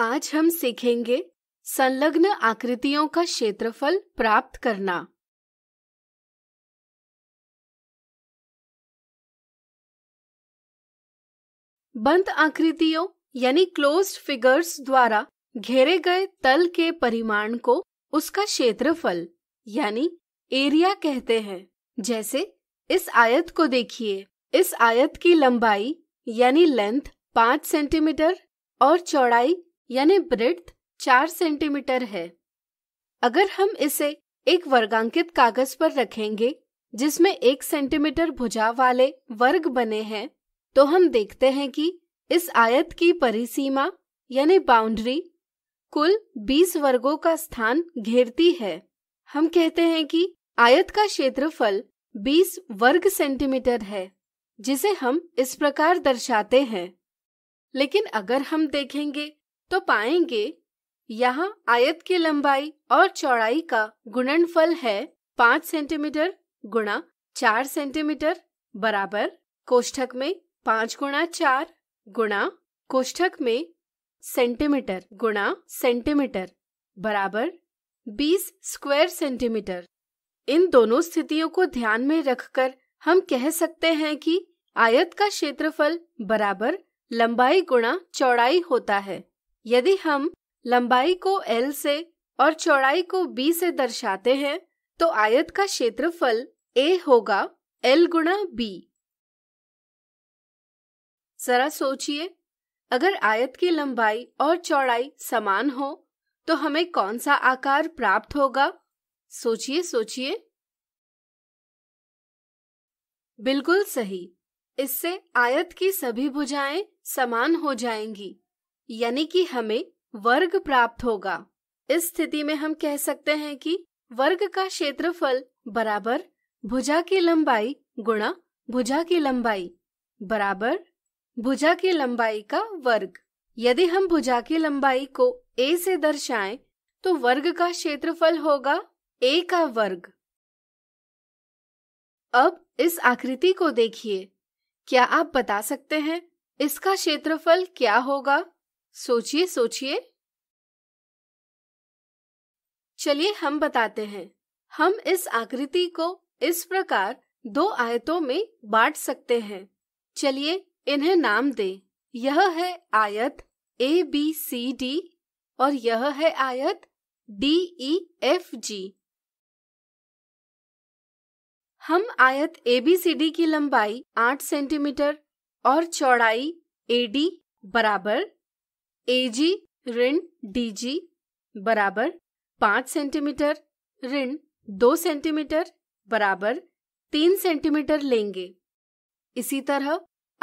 आज हम सीखेंगे संलग्न आकृतियों का क्षेत्रफल प्राप्त करना। बंद आकृतियों यानी क्लोज्ड फिगर्स द्वारा घेरे गए तल के परिमाण को उसका क्षेत्रफल यानी एरिया कहते हैं। जैसे इस आयत को देखिए। इस आयत की लंबाई यानी लेंथ 5 सेंटीमीटर और चौड़ाई यानी ब्रेड्थ 4 सेंटीमीटर है। अगर हम इसे एक वर्गांकित कागज पर रखेंगे जिसमें 1 सेंटीमीटर भुजा वाले वर्ग बने हैं, तो हम देखते हैं कि इस आयत की परिसीमा यानी बाउंड्री कुल 20 वर्गों का स्थान घेरती है। हम कहते हैं कि आयत का क्षेत्रफल 20 वर्ग सेंटीमीटर है, जिसे हम इस प्रकार दर्शाते हैं। लेकिन अगर हम देखेंगे तो पाएंगे यहाँ आयत की लंबाई और चौड़ाई का गुणनफल है 5 सेंटीमीटर गुणा 4 सेंटीमीटर बराबर कोष्ठक में 5 गुणा 4 गुणा कोष्ठक में सेंटीमीटर गुणा सेंटीमीटर बराबर 20 स्क्वायर सेंटीमीटर। इन दोनों स्थितियों को ध्यान में रखकर हम कह सकते हैं कि आयत का क्षेत्रफल बराबर लंबाई गुणा चौड़ाई होता है। यदि हम लंबाई को L से और चौड़ाई को B से दर्शाते हैं तो आयत का क्षेत्रफल A होगा L गुणा B। जरा सोचिए, अगर आयत की लंबाई और चौड़ाई समान हो तो हमें कौन सा आकार प्राप्त होगा? सोचिए सोचिए। बिल्कुल सही, इससे आयत की सभी भुजाएं समान हो जाएंगी, यानी कि हमें वर्ग प्राप्त होगा। इस स्थिति में हम कह सकते हैं कि वर्ग का क्षेत्रफल बराबर भुजा की लंबाई गुणा भुजा की लंबाई बराबर भुजा की लंबाई का वर्ग। यदि हम भुजा की लंबाई को A से दर्शाएं तो वर्ग का क्षेत्रफल होगा A का वर्ग। अब इस आकृति को देखिए। क्या आप बता सकते हैं इसका क्षेत्रफल क्या होगा? सोचिए सोचिए। चलिए हम बताते हैं। हम इस आकृति को इस प्रकार 2 आयतों में बांट सकते हैं। चलिए इन्हें नाम दें। यह है आयत ABCD और यह है आयत DEFG। हम आयत ABCD की लंबाई 8 सेंटीमीटर और चौड़ाई AD बराबर AG ऋण DG बराबर 5 सेंटीमीटर ऋण 2 सेंटीमीटर बराबर 3 सेंटीमीटर लेंगे। इसी तरह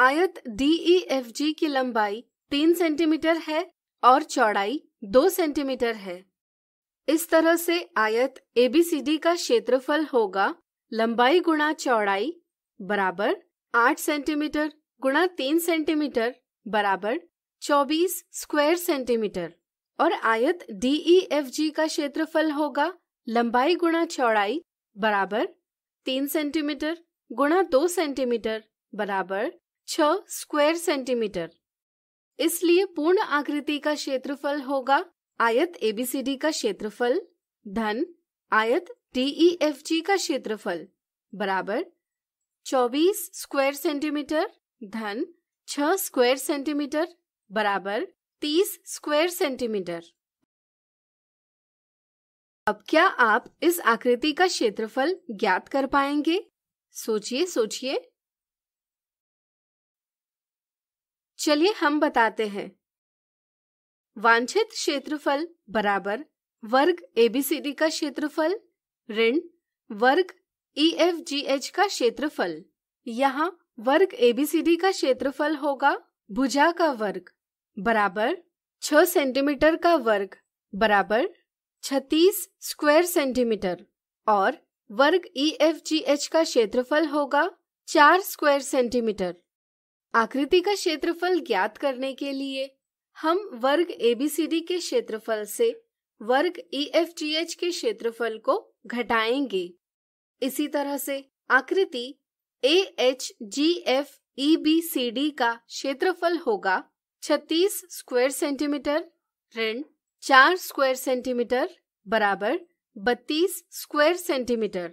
आयत DEFG की लंबाई 3 सेंटीमीटर है और चौड़ाई 2 सेंटीमीटर है। इस तरह से आयत ABCD का क्षेत्रफल होगा लंबाई गुणा चौड़ाई बराबर 8 सेंटीमीटर गुणा 3 सेंटीमीटर बराबर 24 स्क्वायर सेंटीमीटर और आयत DEFG का क्षेत्रफल होगा लंबाई गुणा चौड़ाई बराबर 3 सेंटीमीटर गुणा 2 सेंटीमीटर बराबर 6 स्क्वायर सेंटीमीटर। इसलिए पूर्ण आकृति का क्षेत्रफल होगा आयत ABCD का क्षेत्रफल धन आयत DEFG का क्षेत्रफल बराबर 24 स्क्वायर सेंटीमीटर धन 6 स्क्वायर सेंटीमीटर बराबर 30 स्क्वायर सेंटीमीटर। अब क्या आप इस आकृति का क्षेत्रफल ज्ञात कर पाएंगे? सोचिए सोचिए। चलिए हम बताते हैं। वांछित क्षेत्रफल बराबर वर्ग ABCD का क्षेत्रफल ऋण वर्ग EFGH का क्षेत्रफल। यहाँ वर्ग ABCD का क्षेत्रफल होगा भुजा का वर्ग बराबर 6 सेंटीमीटर का वर्ग बराबर 36 स्क्वायर सेंटीमीटर और वर्ग EFGH का क्षेत्रफल होगा 4 स्क्वायर सेंटीमीटर। आकृति का क्षेत्रफल ज्ञात करने के लिए हम वर्ग ABCD के क्षेत्रफल से वर्ग EFGH के क्षेत्रफल को घटाएंगे। इसी तरह से आकृति AHGFEBCD का क्षेत्रफल होगा 36 स्क्वायर सेंटीमीटर ऋण 4 स्क्वायर सेंटीमीटर बराबर 32 स्क्वायर सेंटीमीटर।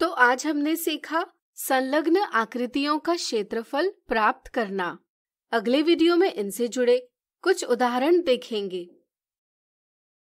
तो आज हमने सीखा संलग्न आकृतियों का क्षेत्रफल प्राप्त करना। अगले वीडियो में इनसे जुड़े कुछ उदाहरण देखेंगे।